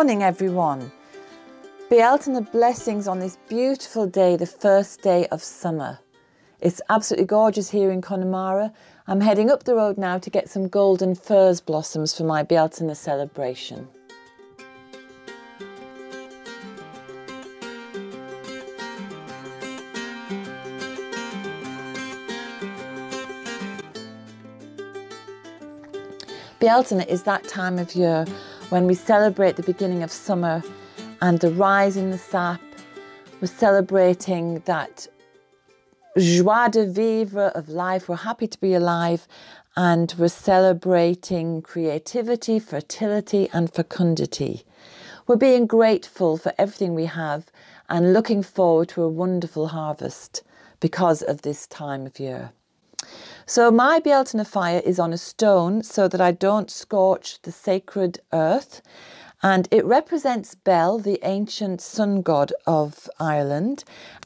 morning, everyone. Bealtaine blessings on this beautiful day, the first day of summer. It's absolutely gorgeous here in Connemara. I'm heading up the road now to get some golden furze blossoms for my Bealtaine celebration. Bealtaine is that time of year when we celebrate the beginning of summer and the rise in the sap. We're celebrating that joie de vivre of life. We're happy to be alive, and we're celebrating creativity, fertility and fecundity. We're being grateful for everything we have and looking forward to a wonderful harvest because of this time of year. So my Bealtaine fire is on a stone so that I don't scorch the sacred earth, and it represents Bel, the ancient sun god of Ireland.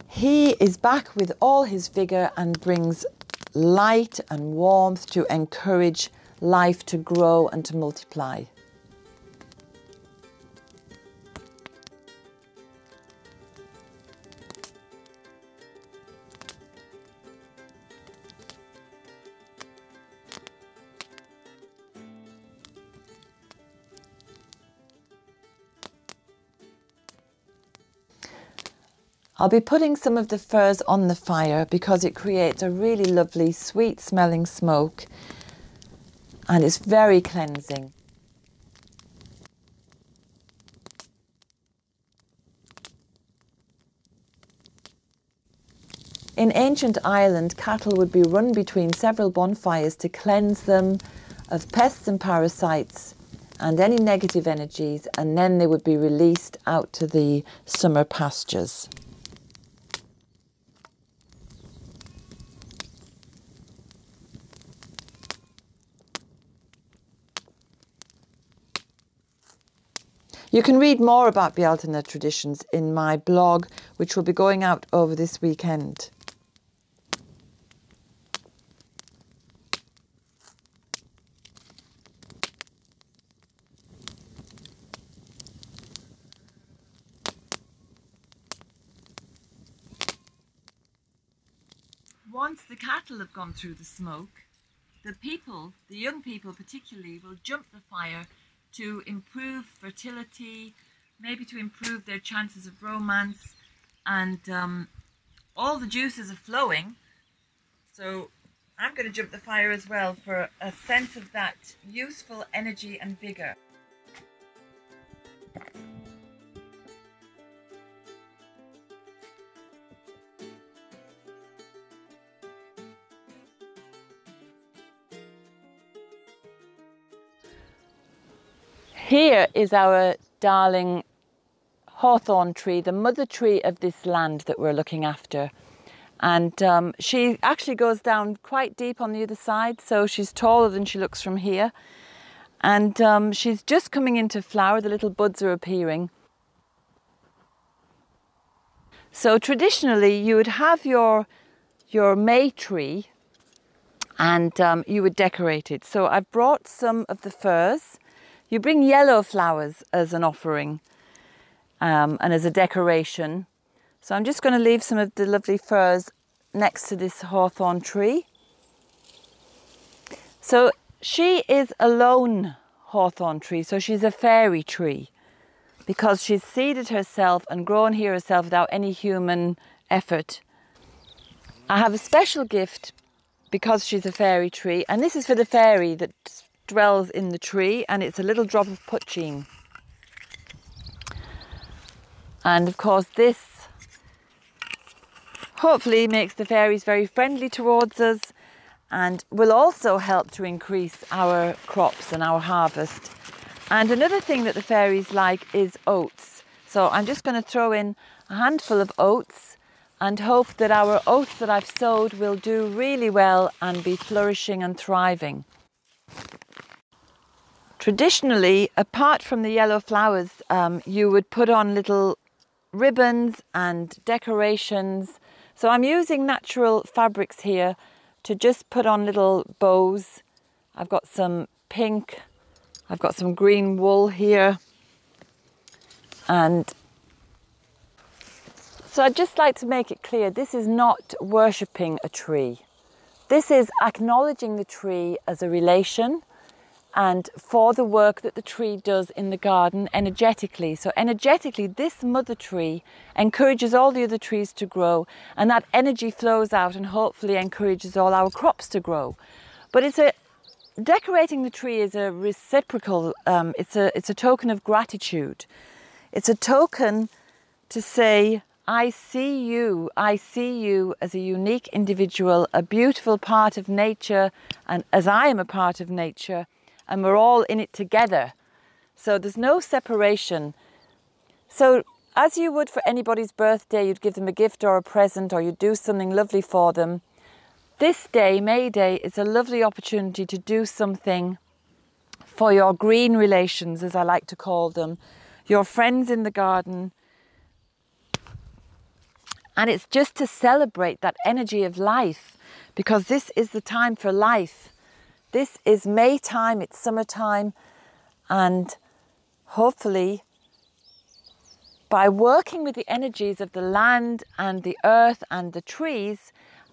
He is back with all his vigour and brings light and warmth to encourage life to grow and to multiply. I'll be putting some of the furze on the fire because it creates a really lovely sweet smelling smoke, and it's very cleansing. In ancient Ireland, cattle would be run between several bonfires to cleanse them of pests and parasites and any negative energies, and then they would be released out to the summer pastures. You can read more about Bealtaine traditions in my blog, which will be going out over this weekend. Once the cattle have gone through the smoke, the people, the young people particularly, will jump the fire to improve fertility, maybe to improve their chances of romance, and all the juices are flowing. So I'm going to jump the fire as well for a sense of that useful energy and vigor. Here is our darling hawthorn tree, the mother tree of this land that we're looking after. And she actually goes down quite deep on the other side, so she's taller than she looks from here. And she's just coming into flower, the little buds are appearing. So traditionally you would have your May tree, and you would decorate it. So I've brought some of the furze. You bring yellow flowers as an offering and as a decoration. So I'm just going to leave some of the lovely furze next to this hawthorn tree. So she is a lone hawthorn tree, so she's a fairy tree because she's seeded herself and grown here herself without any human effort. I have a special gift because she's a fairy tree, and this is for the fairy that dwells in the tree, and it's a little drop of putcheen. And of course this hopefully makes the fairies very friendly towards us and will also help to increase our crops and our harvest. And another thing that the fairies like is oats, so I'm just going to throw in a handful of oats and hope that our oats that I've sowed will do really well and be flourishing and thriving. Traditionally, apart from the yellow flowers, you would put on little ribbons and decorations. So I'm using natural fabrics here to just put on little bows. I've got some pink, I've got some green wool here. And so I'd just like to make it clear, this is not worshipping a tree. This is acknowledging the tree as a relation and for the work that the tree does in the garden energetically. So energetically, this mother tree encourages all the other trees to grow, and that energy flows out and hopefully encourages all our crops to grow. But it's a decorating the tree is a reciprocal, it's a token of gratitude. It's a token to say, I see you as a unique individual, a beautiful part of nature, and as I am a part of nature, and we're all in it together. So there's no separation. So as you would for anybody's birthday, you'd give them a gift or a present, or you'd do something lovely for them. This day, May Day, is a lovely opportunity to do something for your green relations, as I like to call them, your friends in the garden. And it's just to celebrate that energy of life, because this is the time for life. This is May time, it's summertime, and hopefully by working with the energies of the land and the earth and the trees,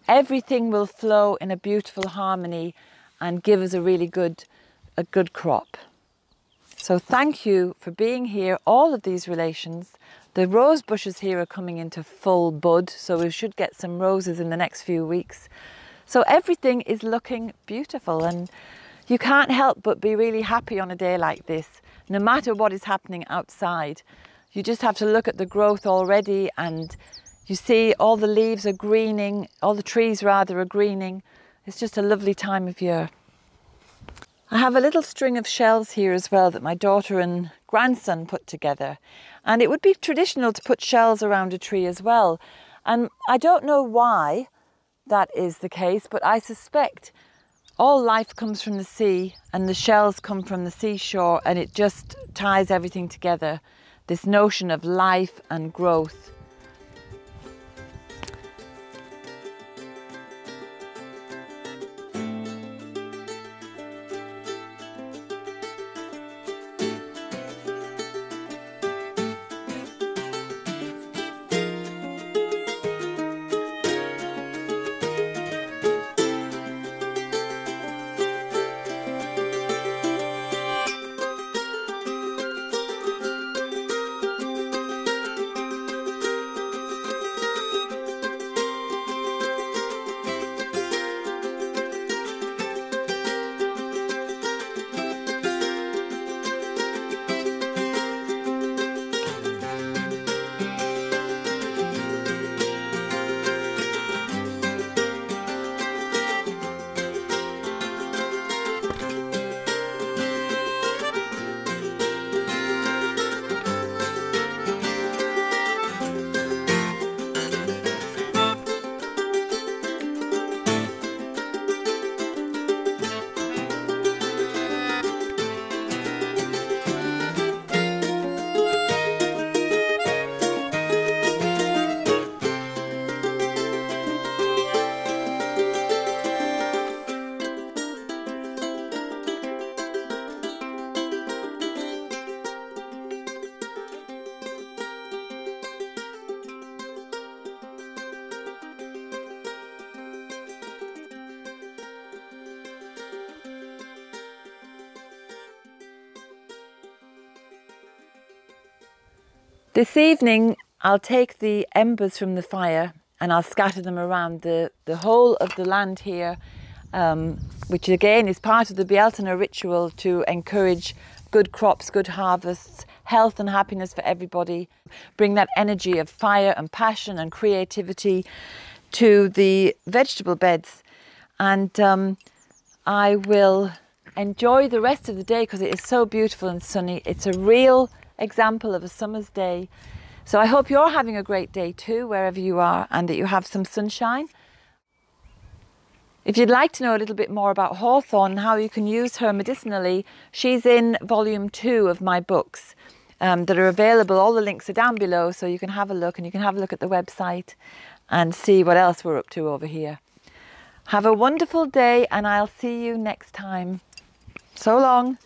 everything will flow in a beautiful harmony and give us a really good crop. So thank you for being here, all of these relations. The rose bushes here are coming into full bud, so we should get some roses in the next few weeks. So everything is looking beautiful, and you can't help but be really happy on a day like this, no matter what is happening outside. You just have to look at the growth already, and you see all the leaves are greening, all the trees rather are greening. It's just a lovely time of year. I have a little string of shells here as well that my daughter and grandson put together. And it would be traditional to put shells around a tree as well. And I don't know why that is the case, but I suspect all life comes from the sea and the shells come from the seashore, and it just ties everything together, this notion of life and growth. This evening, I'll take the embers from the fire and I'll scatter them around the whole of the land here, which again is part of the Bealtaine ritual to encourage good crops, good harvests, health and happiness for everybody. Bring that energy of fire and passion and creativity to the vegetable beds. And I will enjoy the rest of the day because it is so beautiful and sunny. It's a real example of a summer's day. So I hope you're having a great day too, wherever you are, and that you have some sunshine. If you'd like to know a little bit more about hawthorn and how you can use her medicinally, she's in volume 2 of my books that are available. All the links are down below, so you can have a look, and you can have a look at the website and see what else we're up to over here. Have a wonderful day, and I'll see you next time. So long.